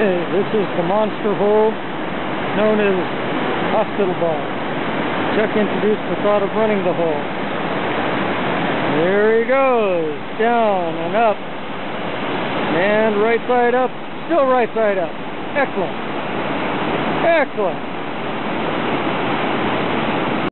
This is the monster hole known as Hospital Bar. Chuck introduced the thought of running the hole. There he goes, down and up, and right side up, still right side up. Excellent, excellent.